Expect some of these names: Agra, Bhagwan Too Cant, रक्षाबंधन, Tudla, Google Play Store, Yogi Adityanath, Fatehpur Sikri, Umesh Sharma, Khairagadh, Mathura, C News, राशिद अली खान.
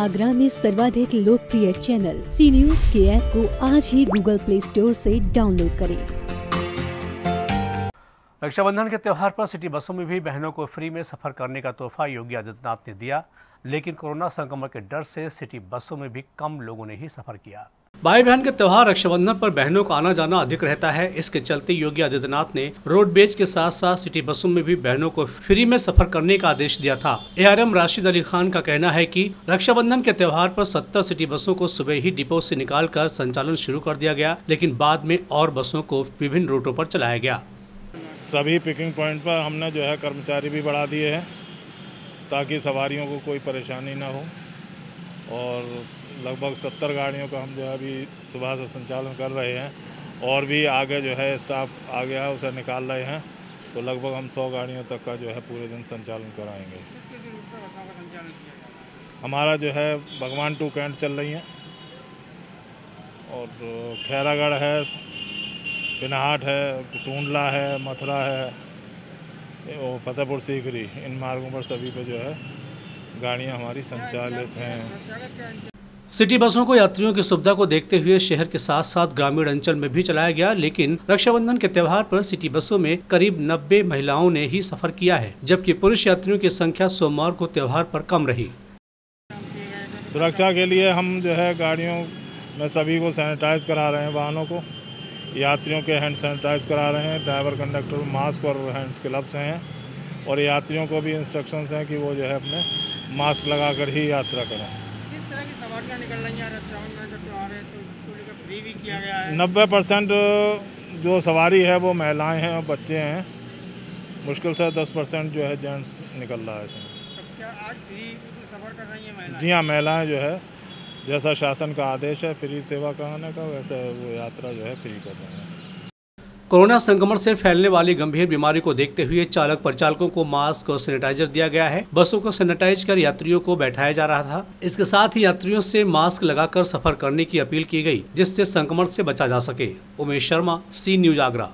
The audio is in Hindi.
आगरा में सर्वाधिक लोकप्रिय चैनल सी न्यूज के ऐप को आज ही गूगल प्ले स्टोर से डाउनलोड करें। रक्षाबंधन के त्यौहार पर सिटी बसों में भी बहनों को फ्री में सफर करने का तोहफा योगी आदित्यनाथ ने दिया, लेकिन कोरोना संक्रमण के डर से सिटी बसों में भी कम लोगों ने ही सफर किया। भाई बहन के त्यौहार रक्षाबंधन पर बहनों का आना जाना अधिक रहता है। इसके चलते योगी आदित्यनाथ ने रोडवेज के साथ साथ सिटी बसों में भी बहनों को फ्री में सफर करने का आदेश दिया था। ARM राशिद अली खान का कहना है कि रक्षाबंधन के त्यौहार पर 70 सिटी बसों को सुबह ही डिपो से निकालकर संचालन शुरू कर दिया गया, लेकिन बाद में और बसों को विभिन्न रूटों पर चलाया गया। सभी पिकिंग पॉइंट पर हमने जो है कर्मचारी भी बढ़ा दिए हैं ताकि सवारियों को कोई परेशानी ना हो, और लगभग 70 गाड़ियों का हम जो है अभी सुबह से संचालन कर रहे हैं, और भी आगे जो है स्टाफ आ गया है उसे निकाल रहे हैं, तो लगभग हम 100 गाड़ियों तक का जो है पूरे दिन संचालन कराएंगे। हमारा जो है भगवान टू कैंट चल रही है, और खैरागढ़ है, पिनाहट है, टूडला है, मथुरा है, और फतेहपुर सीकरी, इन मार्गों पर सभी पे जो है गाड़ियां हमारी संचालित हैं। सिटी बसों को यात्रियों की सुविधा को देखते हुए शहर के साथ साथ ग्रामीण अंचल में भी चलाया गया, लेकिन रक्षाबंधन के त्यौहार पर सिटी बसों में करीब 90 महिलाओं ने ही सफर किया है, जबकि पुरुष यात्रियों की संख्या सोमवार को त्यौहार पर कम रही। सुरक्षा के लिए हम जो है गाड़ियों में सभी को सैनिटाइज करा रहे हैं, वाहनों को, यात्रियों के हैंड सैनिटाइज करा रहे हैं, ड्राइवर कंडक्टर मास्क और हैंड्स ग्लव्स हैं, और यात्रियों को भी इंस्ट्रक्शंस हैं कि वो जो है अपने मास्क लगाकर ही यात्रा करें। किस तरह की सवारियां निकल रही हैं तो 90% जो सवारी है वो महिलाएं हैं और बच्चे हैं, मुश्किल से 10% जो है जेंट्स निकल रहा है इसमें। क्या आज फ्री सफर कर रही हैं महिलाएं? जी हाँ, महिलाएं जो है जैसा शासन का आदेश है फ्री सेवा कराने का, वैसे वो यात्रा जो है फ्री कर रहे हैं। कोरोना संक्रमण से फैलने वाली गंभीर बीमारी को देखते हुए चालक परिचालकों को मास्क और सैनिटाइजर दिया गया है। बसों को सैनिटाइज कर यात्रियों को बैठाया जा रहा था। इसके साथ ही यात्रियों से मास्क लगाकर सफर करने की अपील की गई, जिससे संक्रमण से बचा जा सके। Umesh Sharma, C News, Agra.